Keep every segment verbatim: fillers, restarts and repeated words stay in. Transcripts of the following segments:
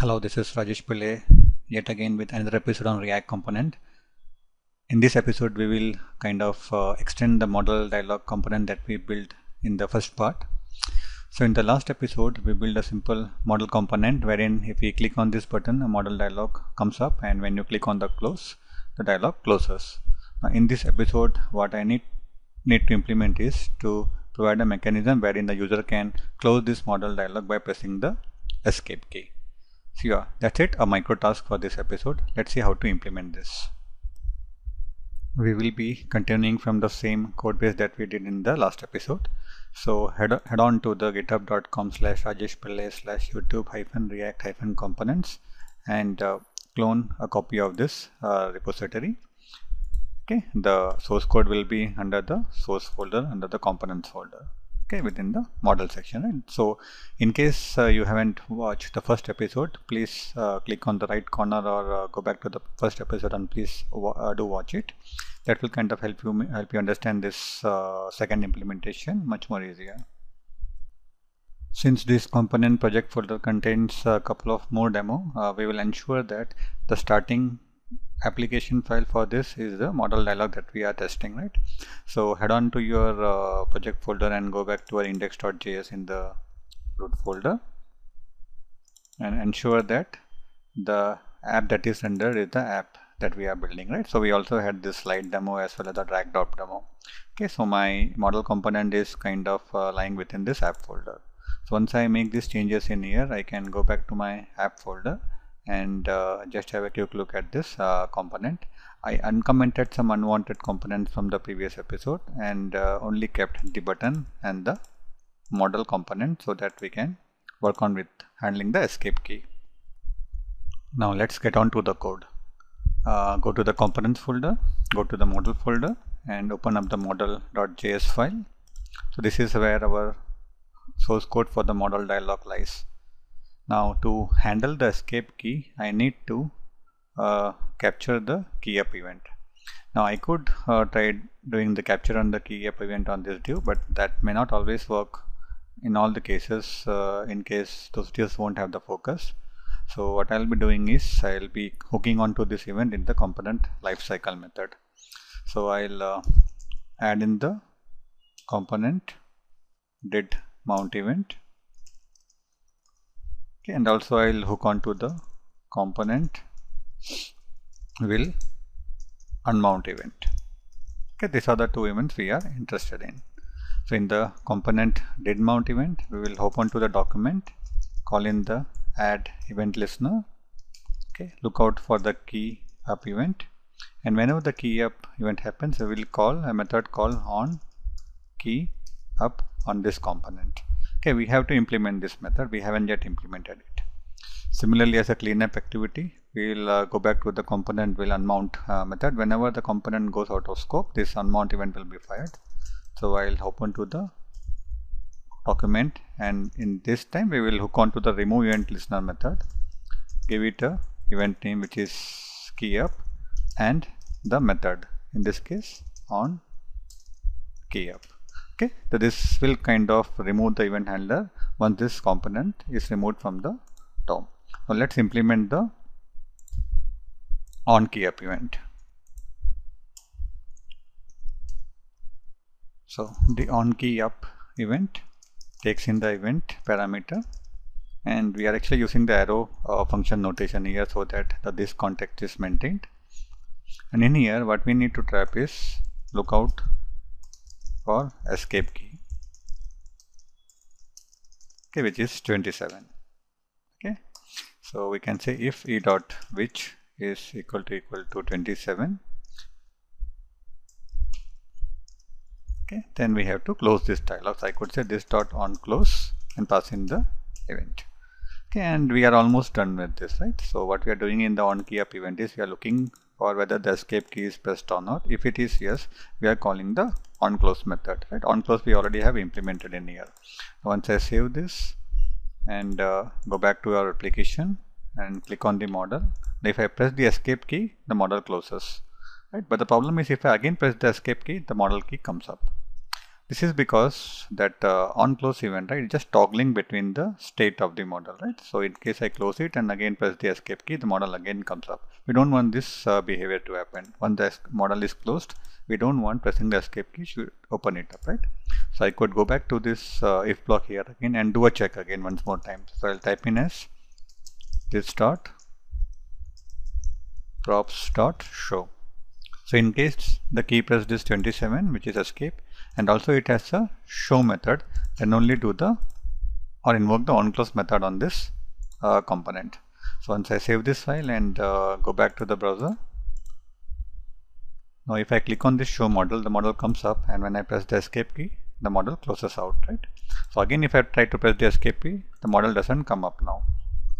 Hello, this is Rajesh Pillai yet again with another episode on React component. In this episode we will kind of uh, extend the modal dialog component that we built in the first part. So in the last episode we built a simple modal component wherein if we click on this button a modal dialog comes up, and when you click on the close the dialog closes. Now in this episode what I need, need to implement is to provide a mechanism wherein the user can close this modal dialog by pressing the escape key. So yeah, that's it, a micro task for this episode. Let's see how to implement this. We will be continuing from the same code base that we did in the last episode. So head, head on to the github.com slash Rajesh Pillai slash YouTube hyphen react hyphen components and uh, clone a copy of this uh, repository. Okay, the source code will be under the source folder, under the components folder. Okay, within the modal section, right? So in case uh, you haven't watched the first episode, please uh, click on the right corner or uh, go back to the first episode and please uh, do watch it. That will kind of help you help you understand this uh, second implementation much more easier. Since this component project folder contains a couple of more demo, uh, we will ensure that the starting application file for this is the modal dialog that we are testing, right? So head on to your uh, project folder and go back to our index.js in the root folder and ensure that the app that is rendered is the app that we are building, right? So we also had this slide demo as well as the drag drop demo. Okay, so my modal component is kind of uh, lying within this app folder. So once I make these changes in here, I can go back to my app folder and uh, just have a quick look at this uh, component. I uncommented some unwanted components from the previous episode and uh, only kept the button and the modal component so that we can work on with handling the escape key. Now let's get on to the code. Uh, go to the components folder, go to the modal folder and open up the modal.js file. So this is where our source code for the modal dialog lies. Now to handle the escape key, I need to uh, capture the key up event. Now I could uh, try doing the capture on the key up event on this div, but that may not always work in all the cases uh, in case those divs won't have the focus. So what I'll be doing is I'll be hooking onto this event in the component lifecycle method. So I'll uh, add in the component did mount event. And also I'll hook onto the component will unmount event. Okay, these are the two events we are interested in. So in the component did mount event, we will hop onto the document, call in the add event listener. Okay, look out for the key up event, and whenever the key up event happens, we will call a method call on key up on this component. Okay, we have to implement this method, we haven't yet implemented it. Similarly, as a cleanup activity, we will uh, go back to the component will unmount uh, method. Whenever the component goes out of scope, this unmount event will be fired. So I'll hop onto the document and in this time we will hook on to the remove event listener method, give it a event name which is key up and the method, in this case on key up. Okay, so this will kind of remove the event handler once this component is removed from the D O M. So let's implement the on key up event. So the on key up event takes in the event parameter, and we are actually using the arrow uh, function notation here so that the, this context is maintained. And in here what we need to trap is look out for escape key, okay, which is twenty-seven. Okay, so we can say if e dot which is equal to equal to twenty-seven. Okay, then we have to close this dialog. So I could say this dot on close and pass in the event. Okay, and we are almost done with this, right? So what we are doing in the on key up event is we are looking for whether the escape key is pressed or not. If it is yes, we are calling the on close method, right? On close we already have implemented in here. Once I save this and uh, go back to our application and click on the modal, if I press the escape key the modal closes, right? But the problem is if I again press the escape key the modal key comes up. This is because that uh, on close event, right, it's just toggling between the state of the model, right? So in case I close it and again press the escape key, the model again comes up. We don't want this uh, behavior to happen. When the model is closed, we don't want pressing the escape key should open it up, right? So I could go back to this uh, if block here again and do a check again once more time. So I'll type in as this dot props dot show. So in case the key pressed is twenty-seven, which is escape, and also it has a show method, then only do the or invoke the onClose method on this uh, component. So once I save this file and uh, go back to the browser, now if I click on this show model, the model comes up, and when I press the escape key, the model closes out, right? So again, if I try to press the escape key, the model doesn't come up now.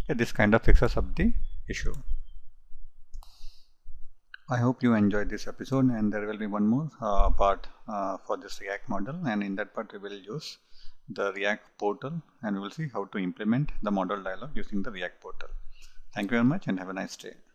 Okay, this kind of fixes up the issue. I hope you enjoyed this episode, and there will be one more uh, part uh, for this React model, and in that part we will use the React portal and we will see how to implement the model dialog using the React portal. Thank you very much and have a nice day.